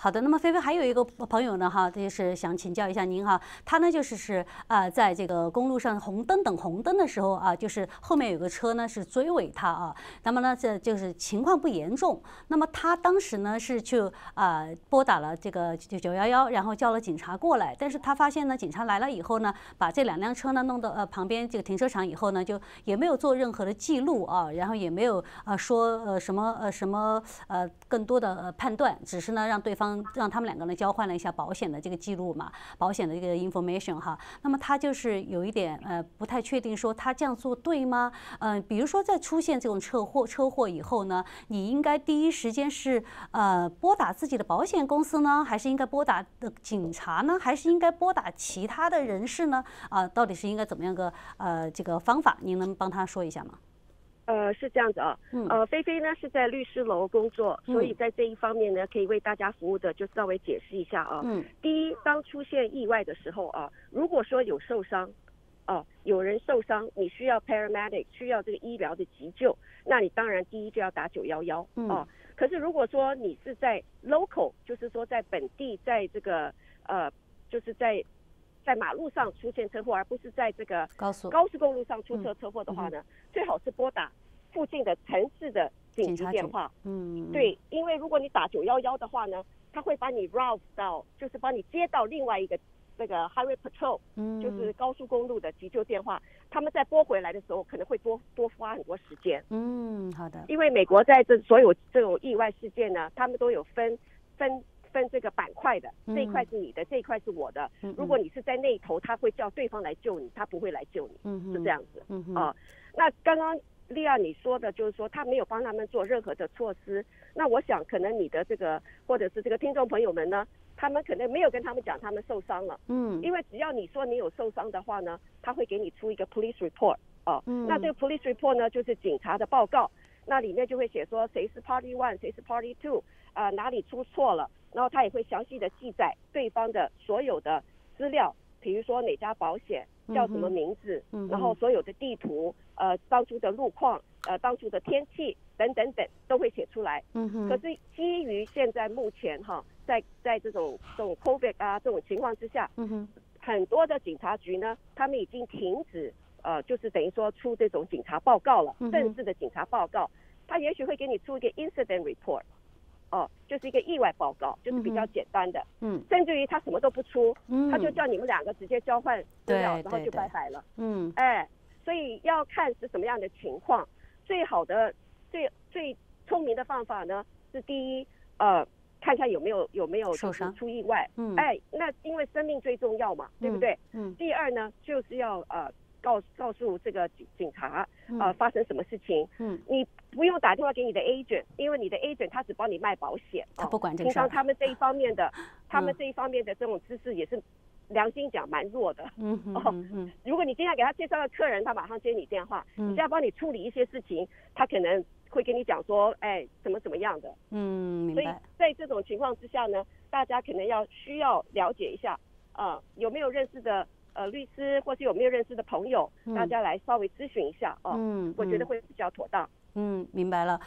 好的，那么菲菲还有一个朋友呢，哈，就是想请教一下您哈，他呢就是在这个公路上红灯等红灯的时候啊，就是后面有个车呢是追尾他啊，那么呢这就是情况不严重，那么他当时呢是就拨打了这个911，然后叫了警察过来，但是他发现呢警察来了以后呢，把这两辆车呢弄到旁边这个停车场以后呢，就也没有做任何的记录啊，然后也没有说什么更多的判断，只是呢让对方。 让他们两个人交换了一下保险的这个记录嘛，保险的这个 information 哈。那么他就是有一点不太确定，说他这样做对吗？比如说在出现这种车祸以后呢，你应该第一时间是拨打自己的保险公司呢，还是应该拨打警察呢，还是应该拨打其他的人士呢？到底是应该怎么样个这个方法？您能帮他说一下吗？ 是这样子啊，菲菲呢是在律师楼工作，所以在这一方面呢，可以为大家服务的就稍微解释一下啊。第一，当出现意外的时候啊，如果说有受伤，哦，有人受伤，你需要 paramedic， 需要这个医疗的急救，那你当然第一就要打911啊。可是如果说你是在 local， 就是说在本地，在这个就是在马路上出现车祸，而不是在这个高速公路上出车祸的话呢，最好是拨打附近的城市的紧急电话。对，因为如果你打911的话呢，他会把你 route 到，就是把你接到另外一个那个 highway patrol， 就是高速公路的急救电话。他们在拨回来的时候，可能会多花很多时间。好的。因为美国在这所有这种意外事件呢，他们都有分这个板块的，这一块是你的，这一块是我的。如果你是在那一头，他会叫对方来救你，他不会来救你，是这样子啊。那刚刚莉亚你说的，就是说他没有帮他们做任何的措施。那我想，可能你的这个或者是这个听众朋友们呢，他们可能没有跟他们讲他们受伤了，因为只要你说你有受伤的话呢，他会给你出一个 police report 啊。那这个 police report 呢，就是警察的报告，那里面就会写说谁是 party one， 谁是 party two， 哪里出错了。 然后他也会详细的记载对方的所有的资料，比如说哪家保险，叫什么名字，然后所有的地图，当初的路况，当初的天气等等等都会写出来。可是基于现在目前哈，在这种 COVID 啊这种情况之下，很多的警察局呢，他们已经停止就是等于说出这种警察报告了，正式的警察报告，他也许会给你出一个 incident report。 哦，就是一个意外报告，就是比较简单的，甚至于他什么都不出，他就叫你们两个直接交换资料，然后就拜拜了，哎，所以要看是什么样的情况，最好的、最聪明的方法呢，是第一，看看有没有受伤出意外，哎，那因为生命最重要嘛，对不对？第二呢，就是要告诉这个警察发生什么事情，你不用打电话给你的 agent， 因为你的 agent 他只帮你卖保险，他不管这个事。平常他们这一方面的，这种知识也是，良心讲蛮弱的。如果你今天给他介绍了客人，他马上接你电话，你再帮你处理一些事情，他可能会跟你讲说，哎，怎么样的。明白。所以在这种情况之下呢，大家可能需要了解一下，有没有认识的。律师或是有没有认识的朋友，大家来稍微咨询一下哦。我觉得会比较妥当。明白了。